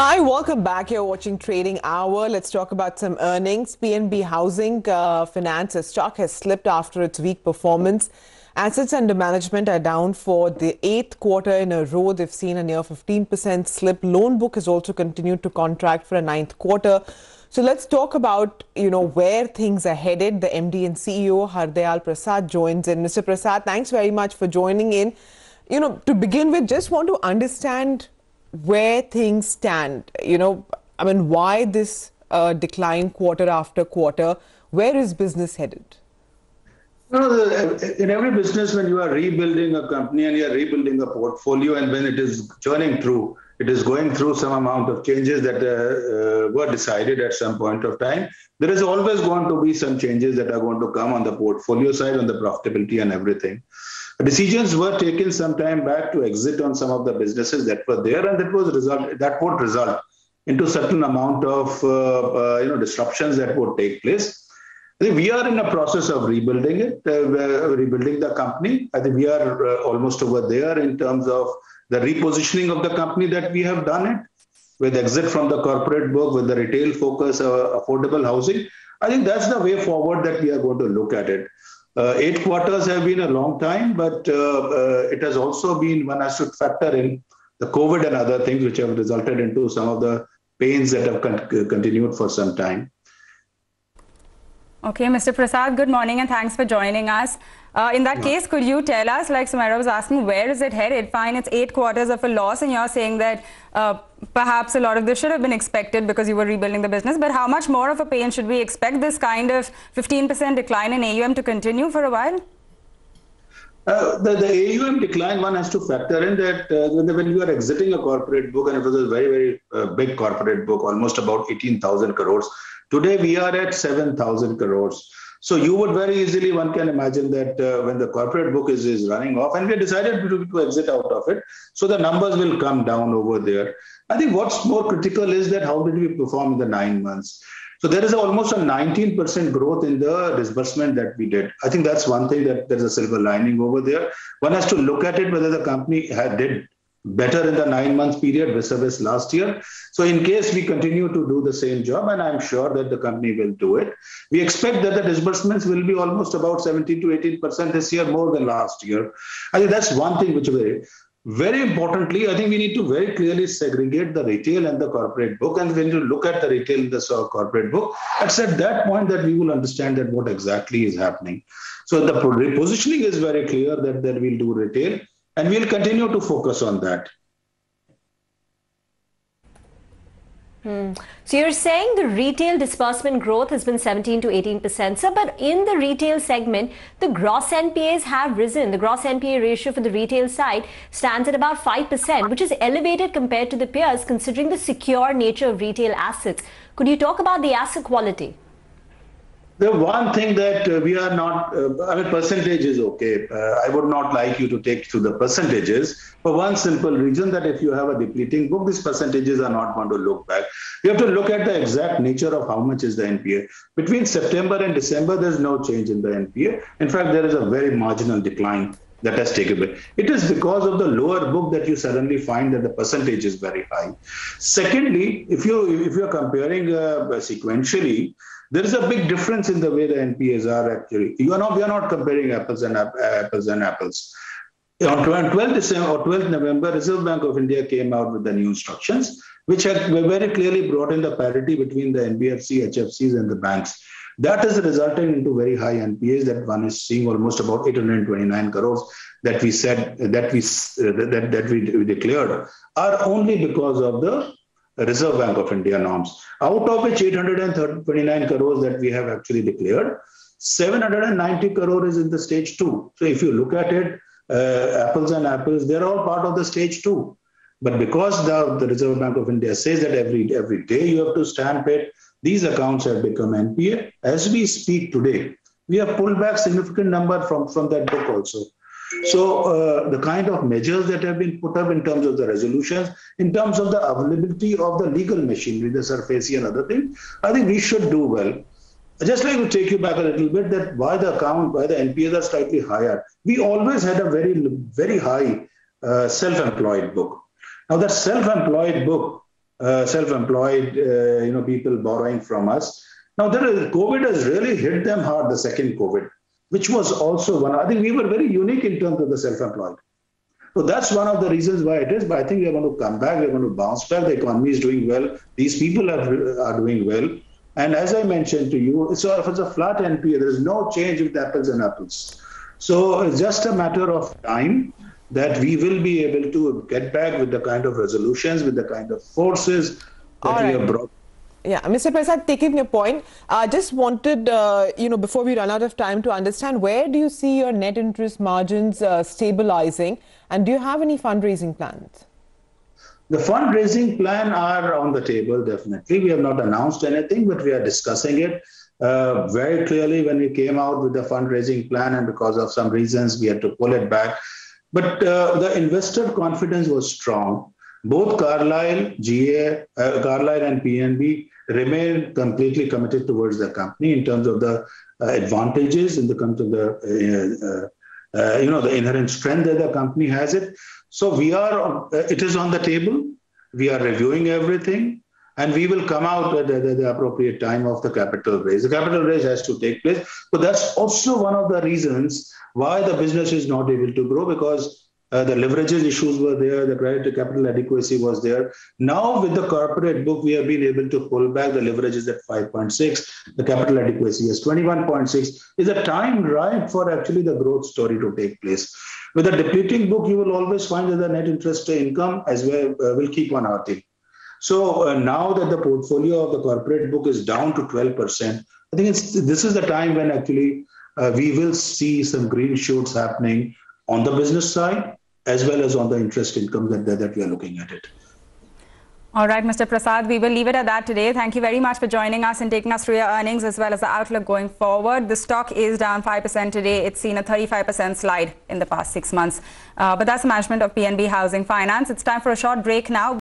Hi, welcome back. You're watching Trading Hour. Let's talk about some earnings. PNB Housing Finance stock has slipped after its weak performance. Assets under management are down for the 8th quarter in a row. They've seen a near 15% slip. Loan book has also continued to contract for a 9th quarter. So let's talk about, where things are headed. The MD and CEO, Hardayal Prasad, joins in. Mr. Prasad, thanks very much for joining in. To begin with, just want to understand where things stand. Why this decline quarter after quarter? Where is business headed? In every business, when you are rebuilding a company and you are rebuilding a portfolio, and when it is churning through, it is going through some amount of changes that were decided at some point of time. There is always going to be some changes that are going to come on the portfolio side, on the profitability and everything. Decisions were taken some time back to exit on some of the businesses that were there, and that would result into certain amount of disruptions that would take place. I think we are in a process of rebuilding it, rebuilding the company. I think we are almost over there in terms of the repositioning of the company that we have done it with exit from the corporate book, with the retail focus, affordable housing. I think that's the way forward that we are going to look at it. 8 quarters have been a long time, but it has also been, one has to factor in the COVID and other things which have resulted into some of the pains that have continued for some time. Okay, Mr. Prasad, good morning and thanks for joining us. In that case, could you tell us, like Sumaira was asking, where is it headed? Fine, it's 8 quarters of a loss and you're saying that perhaps a lot of this should have been expected because you were rebuilding the business. But how much more of a pain should we expect this kind of 15% decline in AUM to continue for a while? The AUM decline, one has to factor in that when you are exiting a corporate book, and it was a very, very big corporate book, almost about 18,000 crores. Today, we are at 7,000 crores. So you would very easily, one can imagine that when the corporate book is running off, and we decided to exit out of it, so the numbers will come down over there. I think what's more critical is that how did we perform in the 9 months? So there is almost a 19% growth in the disbursement that we did. I think that's one thing that there's a silver lining over there. One has to look at it whether the company did better in the 9 months period vis-a-vis last year. So in case we continue to do the same job, and I'm sure that the company will do it, we expect that the disbursements will be almost about 17 to 18% this year, more than last year. I think that's one thing which very importantly, I think we need to very clearly segregate the retail and the corporate book. And when you look at the retail and the corporate book, it's at that point that we will understand that what exactly is happening. So the repositioning is very clear that we'll do retail. And we'll continue to focus on that. So you're saying the retail disbursement growth has been 17 to 18%. So, but in the retail segment, the gross NPAs have risen. The gross NPA ratio for the retail side stands at about 5%, which is elevated compared to the peers, considering the secure nature of retail assets. Could you talk about the asset quality? The one thing that we are not, percentage is okay. I would not like you to take to the percentages for one simple reason that if you have a depleting book, these percentages are not going to look back. You have to look at the exact nature of how much is the NPA. Between September and December, there's no change in the NPA. In fact, there is a very marginal decline that has taken place. It is because of the lower book that you suddenly find that the percentage is very high. Secondly, if you're comparing sequentially, there is a big difference in the way the NPAs are actually. We are not comparing apples and apples. On 12th December or 12th November, Reserve Bank of India came out with the new instructions, which have very clearly brought in the parity between the NBFC, HFCs, and the banks. That is resulting into very high NPAs that one is seeing almost about 829 crores that we said that we declared are only because of the Reserve Bank of India norms, out of which 829 crores that we have actually declared, 790 crores is in the stage 2. So if you look at it, apples and apples, they're all part of the stage 2. But because the Reserve Bank of India says that every day you have to stamp it, these accounts have become NPA. As we speak today, we have pulled back significant number from that book also. So the kind of measures that have been put up in terms of the resolutions, in terms of the availability of the legal machinery, the SARFAESI and other things, I think we should do well. I'd just like to take you back a little bit that why the NPAs are slightly higher. We always had a very, very high self-employed book. Now that self-employed book self-employed, people borrowing from us. Now, COVID has really hit them hard, the second COVID, which was also one. I think we were very unique in terms of the self-employed. So that's one of the reasons why it is. But I think we are going to come back. We are going to bounce back. The economy is doing well. These people are doing well. And as I mentioned to you, so if it's a flat NPA, there is no change with apples and apples. So it's just a matter of time that we will be able to get back with the kind of resolutions, with the kind of forces that we have brought. Yeah, Mr. Prasad, taking your point, I just wanted, before we run out of time, to understand where do you see your net interest margins stabilizing, and do you have any fundraising plans? The fundraising plan are on the table, definitely. We have not announced anything, but we are discussing it. Very clearly, when we came out with the fundraising plan, and because of some reasons, we had to pull it back. But the investor confidence was strong. Both Carlyle, GA, Carlyle and PNB remain completely committed towards the company in terms of the advantages, in terms of the the inherent strength that the company has it. So we are, it is on the table. We are reviewing everything, and we will come out at the appropriate time of the capital raise. The capital raise has to take place. But that's also one of the reasons why the business is not able to grow, because the leverages issues were there, the credit to capital adequacy was there. Now with the corporate book, we have been able to pull back the leverages at 5.6, the capital adequacy is 21.6. is a time ripe for actually the growth story to take place. With a depleting book, you will always find that the net interest income as well will keep on hurting. So now that the portfolio of the corporate book is down to 12%, I think this is the time when actually we will see some green shoots happening on the business side, as well as on the interest income that we are looking at it. All right, Mr. Prasad, we will leave it at that today. Thank you very much for joining us and taking us through your earnings as well as the outlook going forward. The stock is down 5% today. It's seen a 35% slide in the past 6 months. But that's the management of PNB Housing Finance. It's time for a short break now.